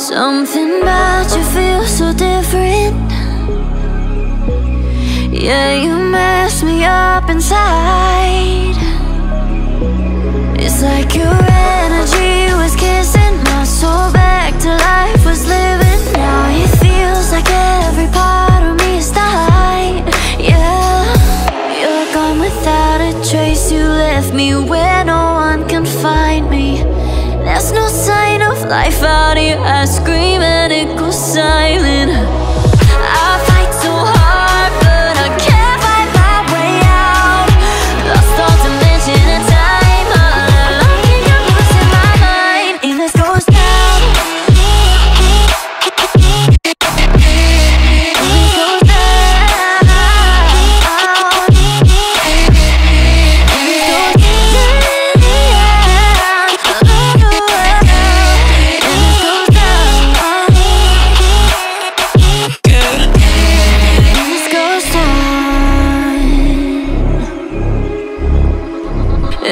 Something about you feels so different. Yeah, you mess me up inside. It's like your energy was kissing my soul back to life, was living. Now it feels like every part of me is dying. Yeah, you're gone without a trace. You left me where no one can find me. There's no sign of life out here. I scream and it goes silent. I fight so hard, but I can't fight my way out. Lost all dimension and time. All along in your voice in my mind. In this ghost town.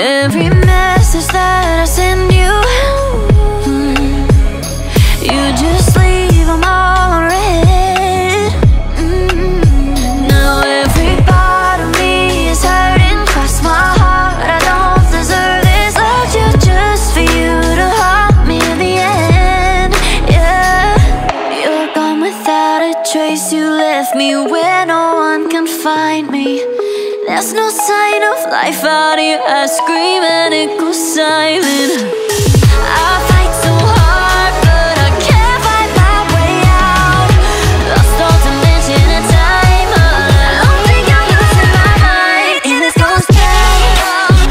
Every message that I send you, you just leave them all unread. Now every part of me is hurting. Cross my heart, I don't deserve this. Loved you just for you to haunt me in the end. Yeah, you're gone without a trace. You left me where no one can find me. There's no sign of life out here. I scream and it goes silent. I fight so hard, but I can't fight my way out. Lost all dimension and time. I don't think I'm losing my mind. In this ghost town.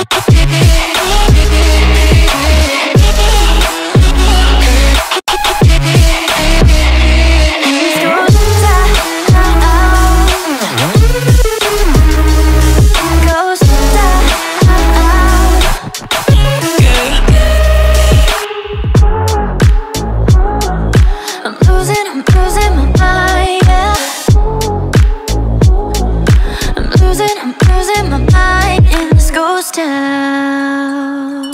I'm losing my mind in this ghost town.